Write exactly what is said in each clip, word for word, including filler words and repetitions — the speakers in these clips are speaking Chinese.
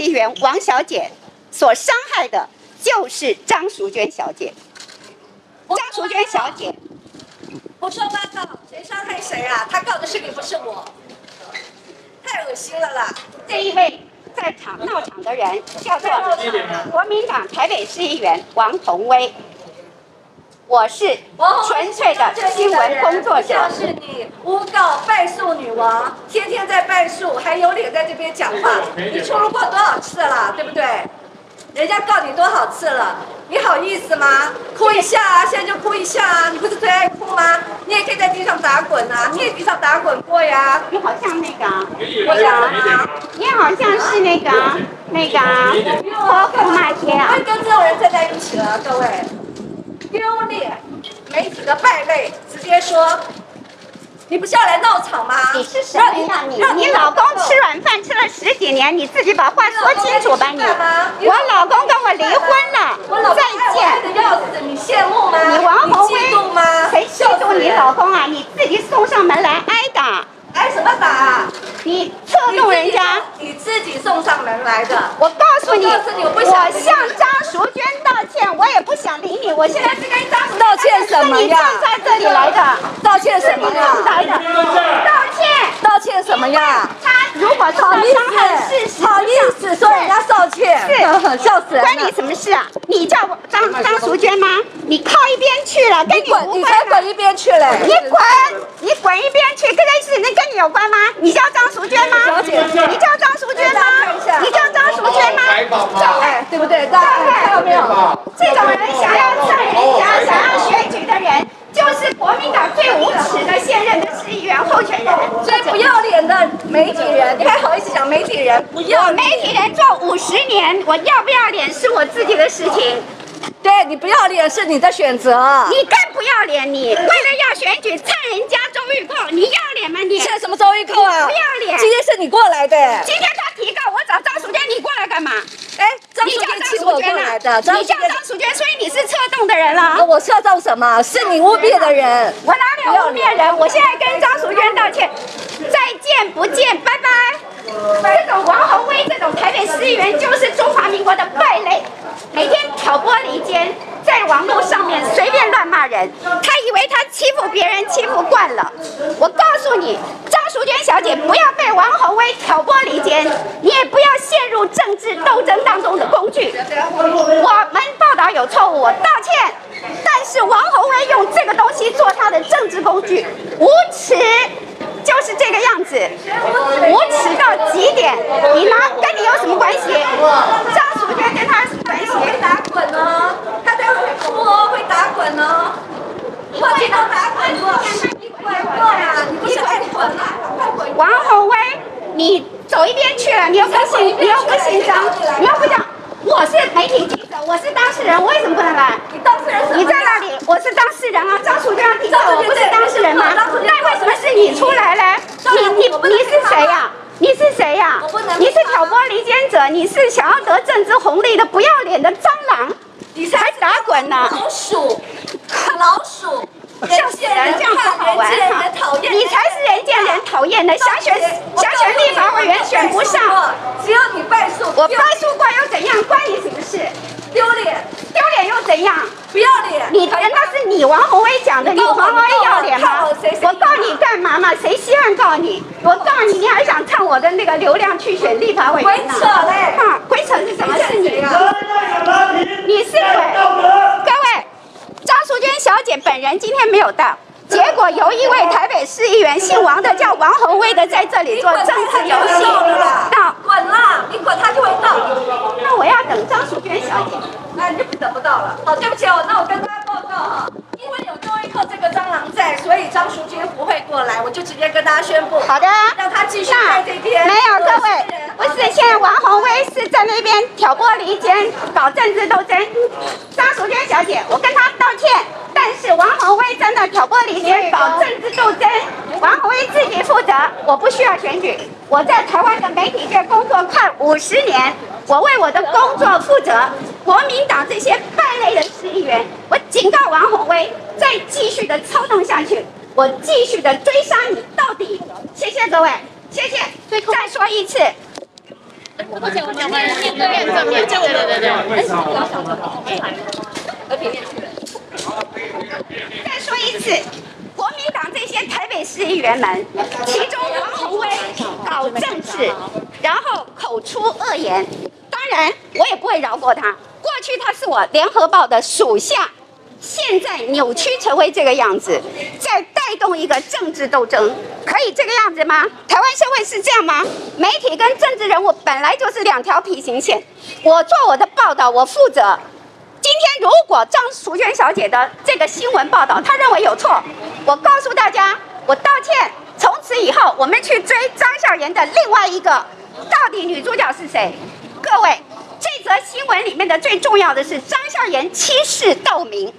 议员王小姐所伤害的就是张淑娟小姐。张淑娟小姐，胡说八道，谁伤害谁啊？她告的是你，不是我。太恶心了啦！这一位在场闹场的人叫做国民党台北市议员王同威。 我是纯粹的新闻工作者，就是你诬告败诉女王，天天在败诉，还有脸在这边讲话？你出入过多少次了，对不对？人家告你多少次了？你好意思吗？哭一下啊，现在就哭一下啊！你不是最爱哭吗？你也可以在地上打滚啊，你也地上打滚过呀。你好像那个啊，我讲啊，你好像是那个啊，那个啊，泼妇骂街啊！跟这种人站在一起了，各位。 丢脸，媒体的败类，直接说，你不是要来闹场吗？你是什么呀？你你老公吃软饭吃了十几年，你自己把话说清楚吧你。我老公跟我离婚了，我老公爱我的要死，你羡慕吗？你王宏威，你嫉妒吗？谁嫉妒你老公啊？你自己送上门来挨打。 挨什么打、啊？你触动人家你，你自己送上门来的。我告诉你，我告诉你，我不想。我向张淑娟道歉，我也不想理你。我现在是跟张淑娟道歉什么呀？是你站在这里来的，道歉什么呀？来的，道歉，道歉什么呀？他如果说伤害事实，好意思说人家道歉，是笑死人。关你什么事啊？你叫张张淑娟吗？你靠一边去了，跟你无关。你才滚一边去嘞！你滚，你滚一边去，跟那事那。 跟你有关吗？你叫张淑娟吗？小姐，你叫张淑娟吗？你叫张淑娟吗？哎，对不对？大家看到没有？这种人想要占人家、想要选举的人，就是国民党最无耻的现任的市议员候选人，最不要脸的媒体人。你还好意思讲媒体人？不要，我媒体人做五十年，我要不要脸是我自己的事情。 对你不要脸是你的选择，你更不要脸你！你为了要选举蹭人家周玉蔻，你要脸吗你？蹭什么周玉蔻啊？不要脸！今天是你过来的，今天他提告我找张淑娟，你过来干嘛？哎，张淑娟请我过来的，你叫张淑娟，所以你是策动的人了。我策动什么？是你污蔑的人，我哪里污蔑人？我现在跟张淑娟道歉，再见不见，拜拜。 这种王宏威这种台北市议员就是中华民国的败类，每天挑拨离间，在网络上面随便乱骂人。他以为他欺负别人欺负惯了。我告诉你，张淑娟小姐不要被王宏威挑拨离间，你也不要陷入政治斗争当中的工具。我们报道有错误，我道歉。但是王宏威用这个东西做他的政治工具，无耻。 就是这个样子，无耻到极点！你呢？跟你有什么关系？张淑娟跟他有什么关系？会打滚哦，他待会哭哦，会打滚哦。我听到打滚过，你滚过呀！你不是爱滚啊？快滚！王宏威，你走一边去了，你又不姓，你又不姓张，你又不讲。我是媒体记者，我是当事人，我为什么不能来？你当事人什么？你在那里，我是当事人啊！张淑娟提告我不是当事人吗？那为什么是你出来嘞？你你你是谁呀？你是谁呀？你是挑拨离间者，你是想要得政治红利的不要脸的蟑螂，你才打滚呢！老鼠，老鼠。 像是人这样子好玩哈！你才是人见人讨厌的，想选想选立法委员选不上，只有你败诉。我败诉过又怎样？关你什么事？丢脸，丢脸又怎样？不要脸！你那是你王宏威讲的，你王宏威要脸吗？我告你干嘛嘛？谁稀罕告你？我告你，你还想蹭我的那个流量去选立法委员呢？鬼扯嘞！哈，鬼扯是什么？是你啊！你是鬼！ 张淑娟小姐本人今天没有到，结果由一位台北市议员姓王的叫王宏威的在这里做政治游戏，到滚啦！你滚他就会到，那我要等张淑娟小姐，那你就等不到了。好，对不起哦，那我跟大家报告啊，因为有周玉蔻这个蟑螂在，所以张淑娟不会过来，我就直接跟大家宣布。好的，让他继续在这边。没有各位，不是现在王宏威是在那边挑拨离间，搞政治斗争。张淑娟小姐，我跟她。 但是王宏威真的挑拨离间，搞政治斗争，王宏威自己负责，我不需要选举。我在台湾的媒体界工作快五十年，我为我的工作负责。国民党这些败类的市议员，我警告王宏威，再继续的操纵下去，我继续的追杀你到底。谢谢各位，谢谢。再说一次。而且我们面对面正面，对对对对，而且比较少的，和平面去了。再说一次，国民党这些台北市议员们，其中王宏威搞政治，然后口出恶言，当然我也不会饶过他。过去他是我联合报的属下。 现在扭曲成为这个样子，在带动一个政治斗争，可以这个样子吗？台湾社会是这样吗？媒体跟政治人物本来就是两条平行线。我做我的报道，我负责。今天如果张淑娟小姐的这个新闻报道，她认为有错，我告诉大家，我道歉。从此以后，我们去追张孝言的另外一个，到底女主角是谁？各位，这则新闻里面的最重要的是张孝言欺世盗名。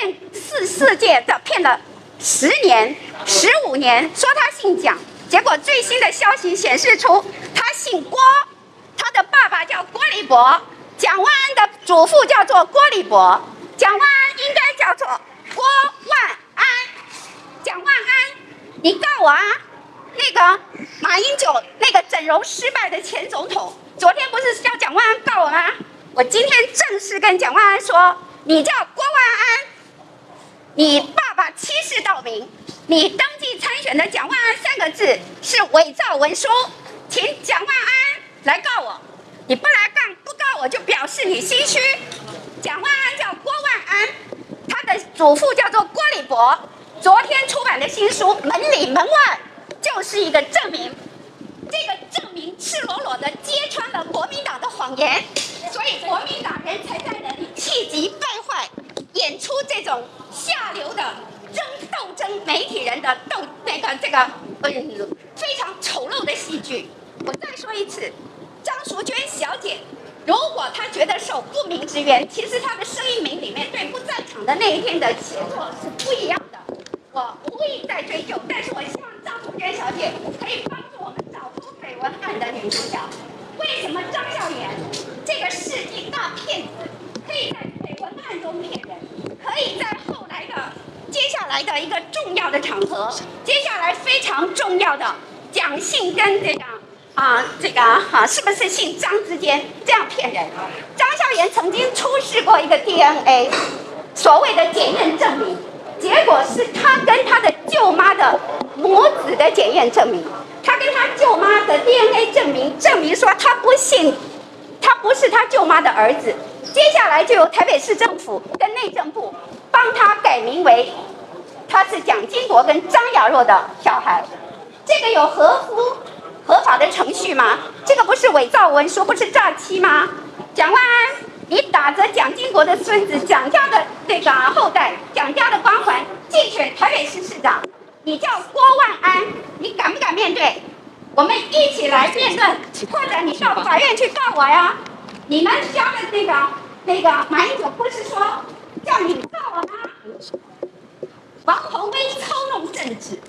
骗世世界的骗了十年、十五年，说他姓蒋，结果最新的消息显示出他姓郭，他的爸爸叫郭立博，蒋万安的祖父叫做郭立博，蒋万安应该叫做郭万安，蒋万安，你告我啊！那个马英九那个整容失败的前总统，昨天不是叫蒋万安告我吗？我今天正式跟蒋万安说，你叫郭万安。 你爸爸欺世盗名，你登记参选的蒋万安三个字是伪造文书，请蒋万安来告我。你不来告，不告我就表示你心虚。蒋万安叫郭万安，他的祖父叫做郭立博。昨天出版的新书《门里门外》就是一个证明，这个证明赤裸裸的揭穿了国民党的谎言，所以国民党人才在那里气急败坏。 演出这种下流的争斗争媒体人的斗那个这个嗯非常丑陋的戏剧。我再说一次，张淑娟小姐，如果她觉得受不明之冤，其实她的声音名里面对不在场的那一天的写作是不一样的。我无意在追究，但是我希望张淑娟小姐可以帮助我们找出绯闻案的女主角。为什么张孝言这个世纪大骗子可以在绯闻案中骗人？ 可以在后来的、接下来的一个重要的场合，接下来非常重要的蒋姓跟这个啊、这个啊，是不是姓张之间这样骗人？张孝言曾经出示过一个 D N A， 所谓的检验证明，结果是他跟他的舅妈的母子的检验证明，他跟他舅妈的 D N A 证明证明说他不姓，他不是他舅妈的儿子。 接下来就由台北市政府跟内政部帮他改名为，他是蒋经国跟张亚若的小孩，这个有合乎合法的程序吗？这个不是伪造文书，不是诈欺吗？蒋万安，你打着蒋经国的孙子、蒋家的那个后代、蒋家的光环竞选台北市市长，你叫郭万安，你敢不敢面对？我们一起来辩论，或者你到法院去告我呀！ 你们家的那个那个马英九不是说叫你告我吗？王宏威操弄政治，